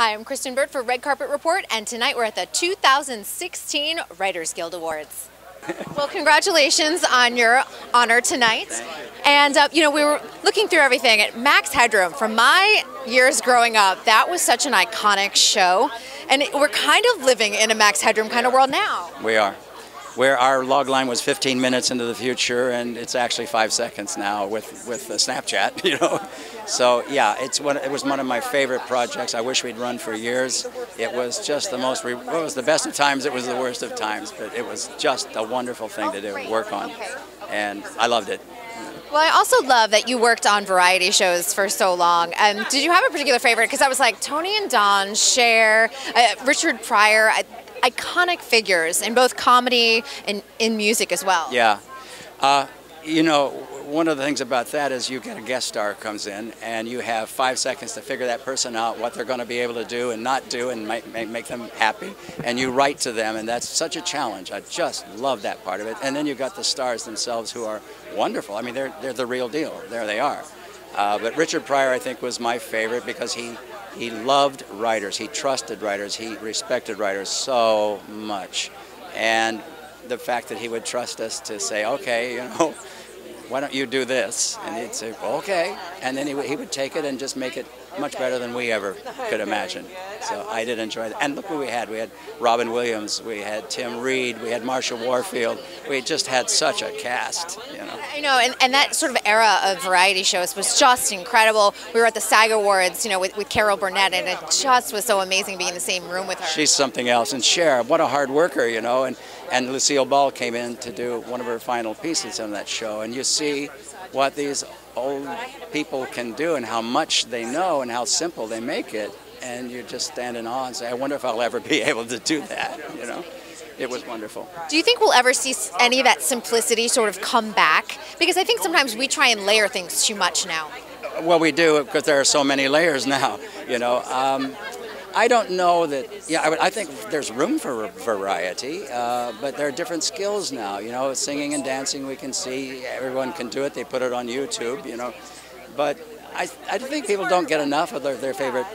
Hi, I'm Kristen Bird for Red Carpet Report, and tonight we're at the 2016 Writers Guild Awards. Well, congratulations on your honor tonight. Thank you. And, you know, we were looking through everything at Max Headroom. From my years growing up, that was such an iconic show. And we're kind of living in a Max Headroom kind of world now. We are. Where our log line was 15 minutes into the future, and it's actually 5 seconds now with Snapchat, you know. So yeah, it was one of my favorite projects. I wish we'd run for years. It was just the most, it was the best of times, it was the worst of times, but it was just a wonderful thing to do, work on, and I loved it. Well, I also love that you worked on variety shows for so long. Did you have a particular favorite? Because I was like Tony and Don, Cher, Richard Pryor, iconic figures in both comedy and in music as well. Yeah. You know, one of the things about that is you get a guest star comes in and you have 5 seconds to figure that person out, what they're going to be able to do and not do and make them happy. And you write to them, and that's such a challenge. I just love that part of it. And then you've got the stars themselves who are wonderful. I mean, they're the real deal. There they are. But Richard Pryor, I think, was my favorite because he loved writers, he trusted writers, he respected writers so much. And the fact that he would trust us to say, okay, you know, why don't you do this? And he'd say, okay. And then he would take it and just make it much better than we ever could imagine. So I did enjoy that. And look who we had. We had Robin Williams, we had Tim Reid, we had Marshall Warfield. We just had such a cast, you know. I know, and that sort of era of variety shows was just incredible. We were at the SAG Awards, you know, with Carol Burnett, and it just was so amazing being in the same room with her. She's something else. And Cher, what a hard worker, you know. And Lucille Ball came in to do one of her final pieces on that show. And you see what these old people can do and how much they know and how simple they make it, and you're just standing on and say, I wonder if I'll ever be able to do that, you know. It was wonderful. Do you think we'll ever see any of that simplicity sort of come back? Because I think sometimes we try and layer things too much now. Well, we do, because there are so many layers now, you know. I don't know that, yeah, I think there's room for variety, but there are different skills now, you know, singing and dancing, we can see, everyone can do it, they put it on YouTube, you know, but I think people don't get enough of their favorite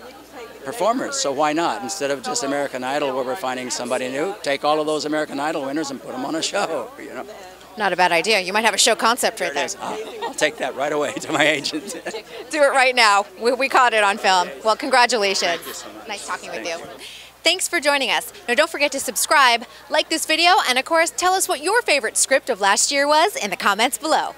performers, so why not? Instead of just American Idol where we're finding somebody new, take all of those American Idol winners and put them on a show, you know. Not a bad idea. You might have a show concept right there. I'll take that right away to my agent. Do it right now. We caught it on film. Well, congratulations. Thank you so much. Nice talking with you. Thanks for joining us. Now, don't forget to subscribe, like this video, and of course, tell us what your favorite script of last year was in the comments below.